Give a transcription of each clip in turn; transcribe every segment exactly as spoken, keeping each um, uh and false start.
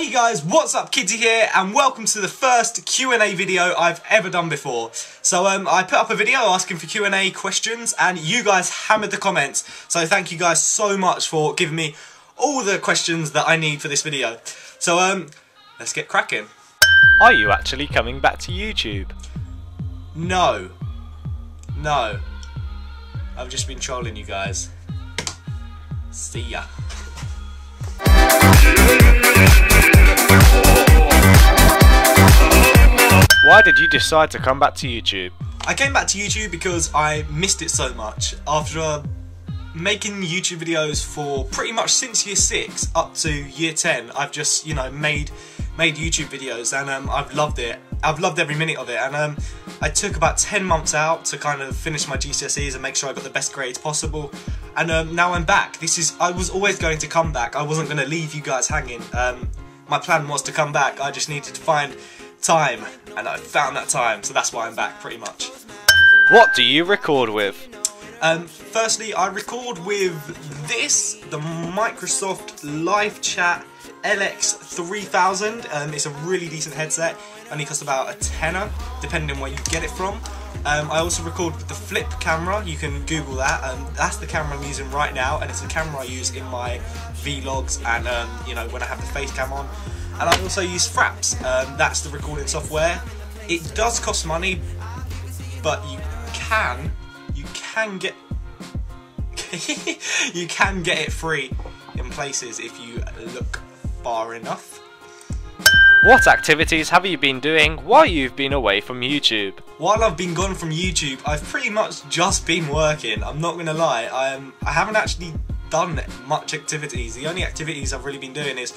Hey guys, what's up? Kidsy here, and welcome to the first Q and A video I've ever done before. So um, I put up a video asking for Q and A questions, and you guys hammered the comments. So thank you guys so much for giving me all the questions that I need for this video. So um, let's get cracking. Are you actually coming back to YouTube? No. No. I've just been trolling you guys. See ya. Why did you decide to come back to YouTube? I came back to YouTube because I missed it so much. After uh, making YouTube videos for pretty much since year six up to year ten, I've just, you know, made made YouTube videos, and um, I've loved it. I've loved every minute of it, and um, I took about ten months out to kind of finish my G C S Es and make sure I got the best grades possible. And um, now I'm back. This is, I was always going to come back. I wasn't going to leave you guys hanging. Um, my plan was to come back. I just needed to find time, and I found that time, so that's why I'm back, pretty much. What do you record with? Um, firstly, I record with this, the Microsoft LifeChat L X three thousand. Um, it's a really decent headset. Only costs about a tenner, depending on where you get it from. Um, I also record with the flip camera. You can Google that. Um, that's the camera I'm using right now, and it's the camera I use in my vlogs and um, you know, when I have the face cam on. And I also use Fraps. Um, that's the recording software. It does cost money, but you can you can get you can get it free in places if you look far enough. What activities have you been doing while you've been away from YouTube? While I've been gone from YouTube, I've pretty much just been working. I'm not gonna lie. I um, I haven't actually done much activities. The only activities I've really been doing is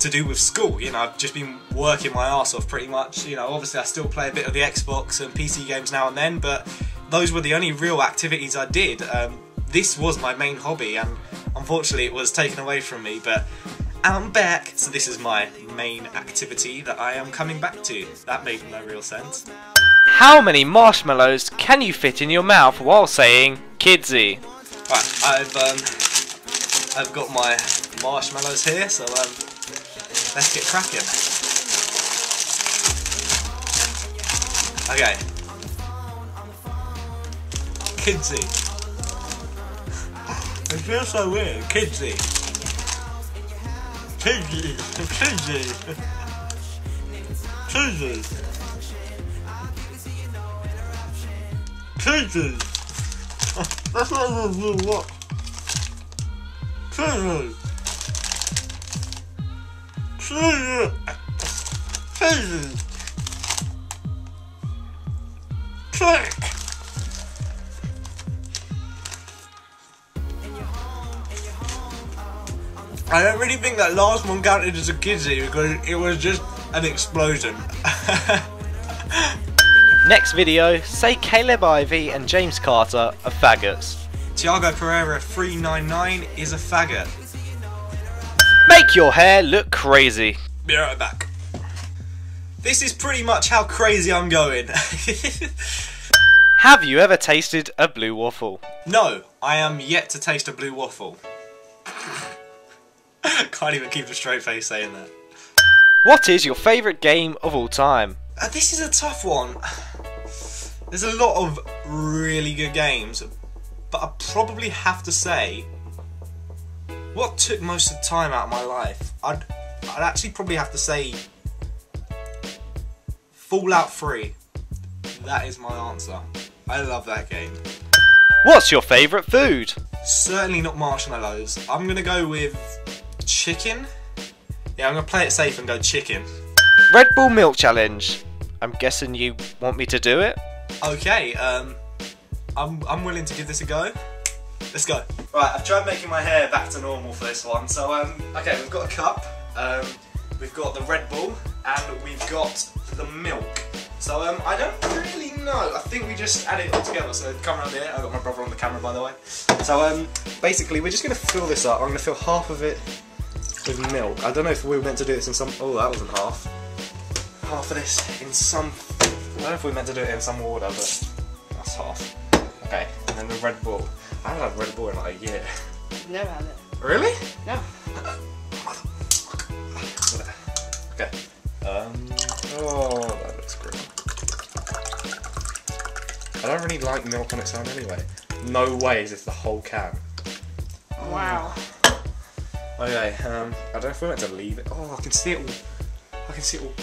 to do with school. You know, I've just been working my arse off pretty much. You know, obviously I still play a bit of the Xbox and P C games now and then, but those were the only real activities I did. Um, this was my main hobby, and unfortunately it was taken away from me, but I'm back. So this is my main activity that I am coming back to. That made no real sense. How many marshmallows can you fit in your mouth while saying Kidsy? Right, I've, um, I've got my marshmallows here, so um, let's get cracking. Okay. Kidsy. It feels so weird. Kidsy. Kidsy. Kidsy. Kidsy. Kidsy. That's not a real word. Kidsy. Kidsy. Kidsy. Kidsy. I don't really think that last one counted as a kidsy because it was just an explosion. Next video, say Caleb Ivy and James Carter are faggots. Tiago Pereira three nine nine is a faggot. Make your hair look crazy. Be right back. This is pretty much how crazy I'm going. Have you ever tasted a blue waffle? No, I am yet to taste a blue waffle. Can't even keep a straight face saying that. What is your favourite game of all time? Uh, this is a tough one. There's a lot of really good games, but I probably have to say, what took most of the time out of my life? I'd, I'd actually probably have to say Fallout three. That is my answer. I love that game. What's your favourite food? Certainly not marshmallows. I'm going to go with chicken. Yeah, I'm gonna play it safe and go chicken. Red Bull milk challenge. I'm guessing you want me to do it. Okay, um, I'm I'm willing to give this a go. Let's go. Right, I've tried making my hair back to normal for this one. So um, okay, we've got a cup. Um, we've got the Red Bull and we've got the milk. So um, I don't really know. I think we just add it all together. So come around here. I've got my brother on the camera, by the way. So um, basically, we're just gonna fill this up. I'm gonna fill half of it with milk. I don't know if we were meant to do this in some... Oh, that wasn't half. Half of this in some... I don't know if we were meant to do it in some water, but that's half. Okay, and then the Red Bull. I haven't had Red Bull in like a year. Never had it. Really? No. Motherfucker. Okay. Um, oh, that looks grim. I don't really like milk on its own anyway. No way is this the whole can. Wow. Okay, um, I don't know if we meant to leave it. Oh, I can see it all. I can see it all.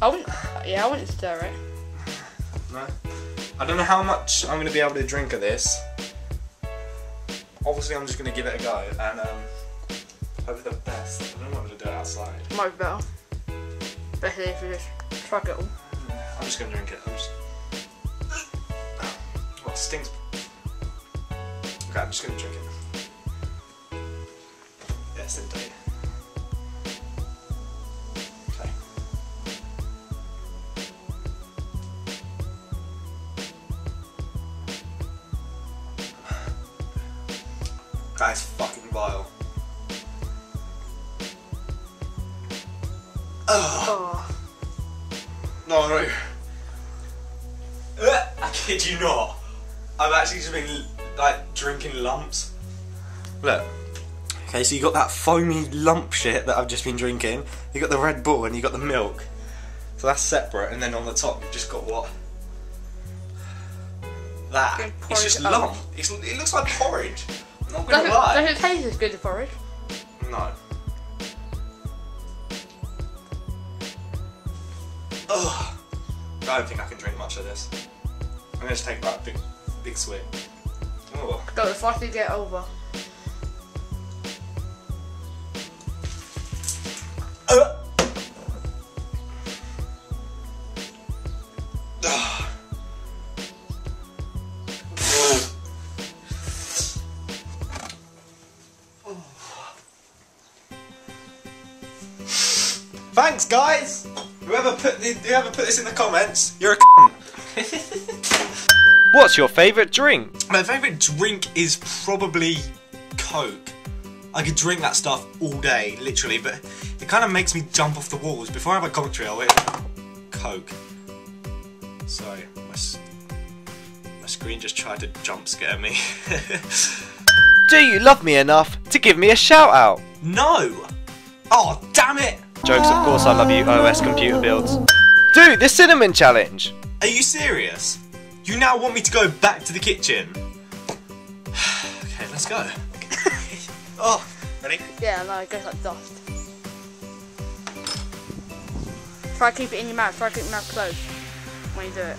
I wouldn't, yeah, I wouldn't stir it. No. I don't know how much I'm going to be able to drink of this. Obviously, I'm just going to give it a go and um, hope for the best. I don't know what I'm going to do it outside. Might be better. Better if you just chuck it all. I'm just going to drink it. I'm just... Well, it stinks. Okay, I'm just going to drink it. Yes, indeed. Okay. That is fucking vile. Ugh. Oh. No, no. I kid you not. I've actually just been like drinking lumps. Look. Okay, so you got that foamy lump shit that I've just been drinking. You got the Red Bull and you got the milk. So that's separate, and then on the top you've just got what? That. It's just lump. It's, it looks like porridge. I'm not gonna lie. Does it taste as good as porridge? No. Ugh. I don't think I can drink much of this. I'm gonna just take that big, big swig. Oh. Go, if I could get over. Thanks, guys. Whoever put the, whoever put this in the comments, you're a cunt. What's your favourite drink? My favourite drink is probably Coke. I could drink that stuff all day, literally, but it kind of makes me jump off the walls. Before I have a commentary, I'll hit Coke. Sorry, my my screen just tried to jump scare me. Do you love me enough to give me a shout out? No. Oh, damn it. Jokes, of course I love you, O S computer builds. Dude, the cinnamon challenge! Are you serious? You now want me to go back to the kitchen? Okay, let's go. Oh, ready? Yeah, no, it goes like dust. Try to keep it in your mouth, try to keep your mouth closed when you do it.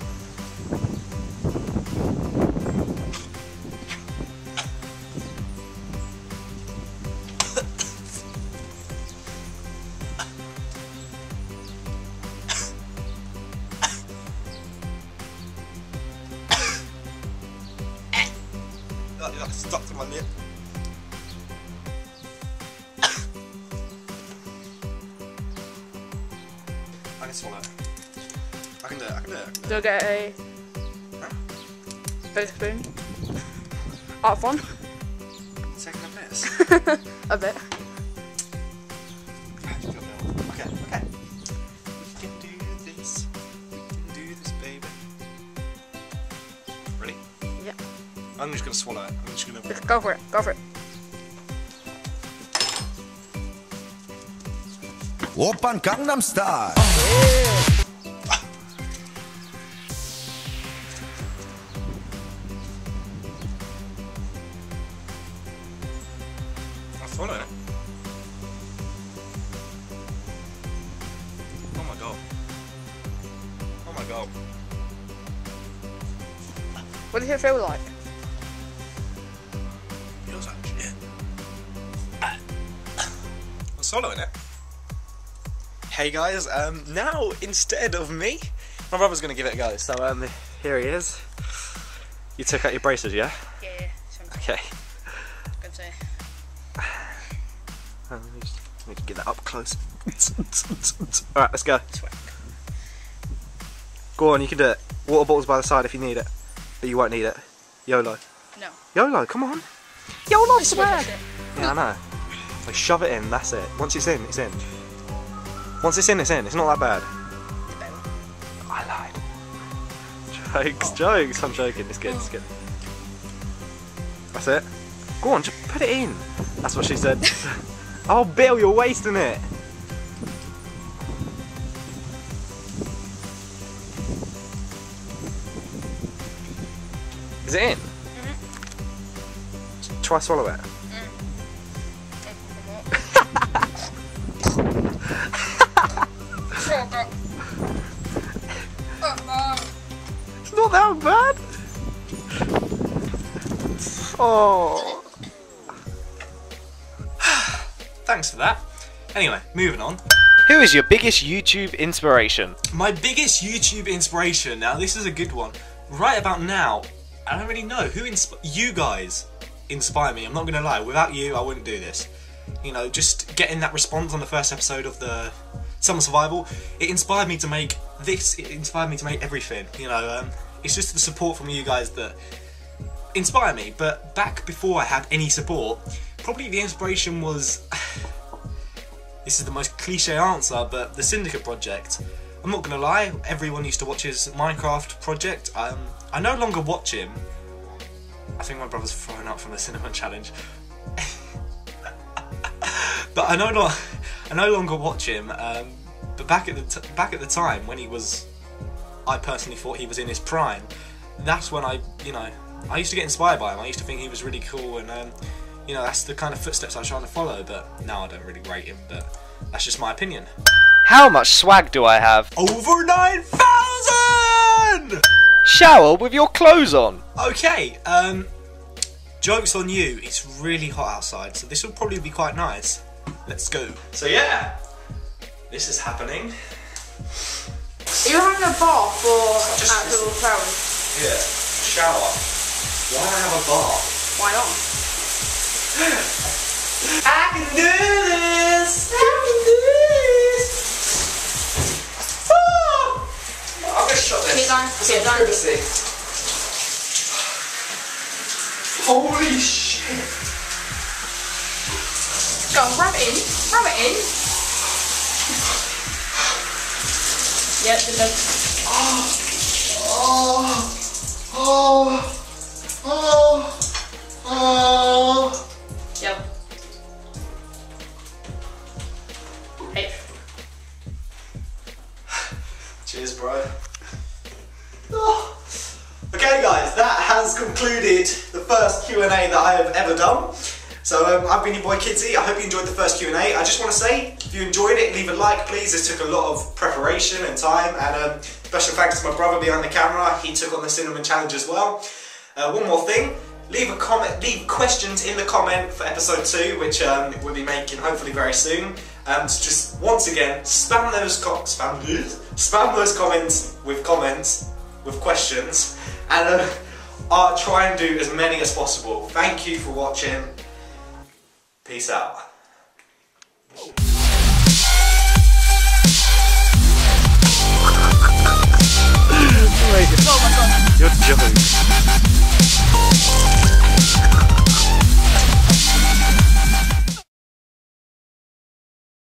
Like stuck to my lip. I can swallow. I can do it, I can do it. I can do it. Do I get a big spoon? Out of one? Second of this? A bit. Okay, okay. We can do this. We can do this, baby. Ready? Yeah. I'm just gonna swallow it. I'm just gonna go for it. Go for it. Open Gangnam Style. I swallowed it. Oh my god. Oh my god. What does it feel like? Swallowing it. Hey guys, um, now instead of me, my brother's gonna give it a go. So um, here he is. You took out your braces, yeah? Yeah. yeah okay. Good to. Um, let, me just, let me just get that up close. All right, let's go. Go on, you can do it. Water bottles by the side if you need it, but you won't need it. YOLO. No. YOLO, come on. YOLO, swear. Yeah, I know. Like shove it in, that's it. Once it's in, it's in. Once it's in, it's in. It's not that bad. I lied. Jokes, oh. jokes. I'm joking. It's good, it's good. That's it. Go on, just put it in. That's what she said. Oh, Bill, you're wasting it. Is it in? Mm-hmm. Try swallow it. It's not that bad. Oh. Thanks for that. Anyway, moving on. Who is your biggest YouTube inspiration? My biggest YouTube inspiration. Now, this is a good one. Right about now, I don't really know who insp- you guys inspire me. I'm not gonna lie. Without you, I wouldn't do this. You know, just getting that response on the first episode of the Summer Survival, it inspired me to make this. It inspired me to make everything. You know, um, it's just the support from you guys that inspire me. But back before I had any support, probably the inspiration was. This is the most cliche answer, but the Syndicate Project. I'm not gonna lie, everyone used to watch his Minecraft project. Um, I no longer watch him. I think my brother's thrown up from the Cinnamon Challenge. But I no not, I no longer watch him. Um, but back at the t back at the time when he was, I personally thought he was in his prime. That's when I, you know, I used to get inspired by him. I used to think he was really cool, and um, you know, that's the kind of footsteps I was trying to follow. But now I don't really rate him. But that's just my opinion. How much swag do I have? Over nine thousand! Shower with your clothes on. Okay, um, joke's on you. It's really hot outside, so this will probably be quite nice. Let's go. So yeah, this is happening. Are you having a bath or just outdoor flowers? Yeah, shower. Why don't I have a bath? Why not? I can do this! I can do Holy shit! Go on, rub it in, rub it in. Yep, it does. Oh, oh, oh, oh. Yep. Hey. Cheers, bro. Okay guys, that has concluded the first Q and A that I have ever done. So um, I've been your boy Kidsy. I hope you enjoyed the first Q and A. I just want to say, if you enjoyed it, leave a like please. This took a lot of preparation and time, and um, special thanks to my brother behind the camera. He took on the Cinnamon Challenge as well. Uh, one more thing, leave a comment, leave questions in the comment for episode two, which um, we'll be making hopefully very soon. And just once again, spam those co spam spam those comments with comments. With questions, and uh, I'll try and do as many as possible. Thank you for watching. Peace out. You're joking.